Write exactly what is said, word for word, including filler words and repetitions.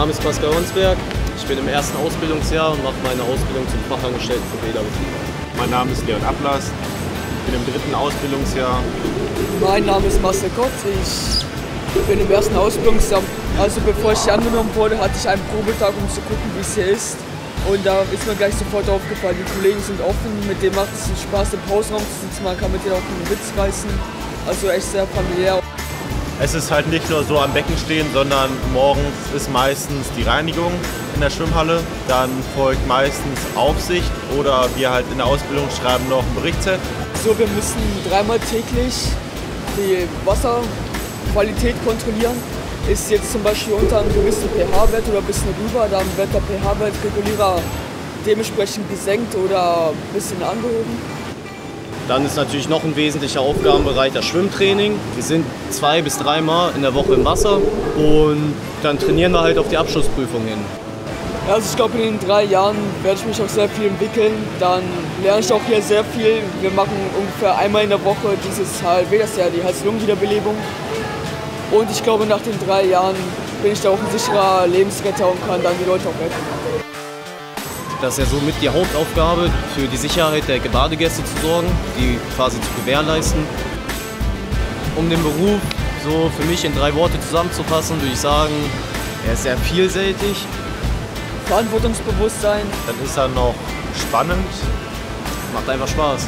Name ist Pascal Ronsberg, ich bin im ersten Ausbildungsjahr und mache meine Ausbildung zum Fachangestellten für Bäderbetriebe. Mein Name ist Leon Ablass, ich bin im dritten Ausbildungsjahr. Mein Name ist Marcel Kotz, ich bin im ersten Ausbildungsjahr. Also bevor ich angenommen wurde, hatte ich einen Probetag, um zu gucken, wie es hier ist. Und da ist mir gleich sofort aufgefallen, die Kollegen sind offen, mit denen macht es Spaß, im Pausenraum zu sitzen, man kann mit denen auch einen Witz reißen. Also echt sehr familiär. Es ist halt nicht nur so am Becken stehen, sondern morgens ist meistens die Reinigung in der Schwimmhalle. Dann folgt meistens Aufsicht oder wir halt in der Ausbildung schreiben noch einen Berichtsheft. So, wir müssen dreimal täglich die Wasserqualität kontrollieren. Ist jetzt zum Beispiel unter einem gewissen pH-Wert oder ein bisschen drüber, dann wird der pH-Wertregulierer dementsprechend gesenkt oder ein bisschen angehoben. Dann ist natürlich noch ein wesentlicher Aufgabenbereich das Schwimmtraining. Wir sind zwei bis dreimal in der Woche im Wasser und dann trainieren wir halt auf die Abschlussprüfung hin. Also ich glaube, in den drei Jahren werde ich mich auch sehr viel entwickeln. Dann lerne ich auch hier sehr viel. Wir machen ungefähr einmal in der Woche dieses H L W, das ist ja die Herz-Lungen-Wiederbelebung. Und ich glaube, nach den drei Jahren bin ich da auch ein sicherer Lebensretter und kann dann die Leute auch helfen. Das ist ja somit die Hauptaufgabe, für die Sicherheit der Badegäste zu sorgen, die quasi zu gewährleisten. Um den Beruf so für mich in drei Worte zusammenzufassen, würde ich sagen, er ist sehr vielseitig. Verantwortungsbewusstsein. Dann ist er noch spannend. Macht einfach Spaß.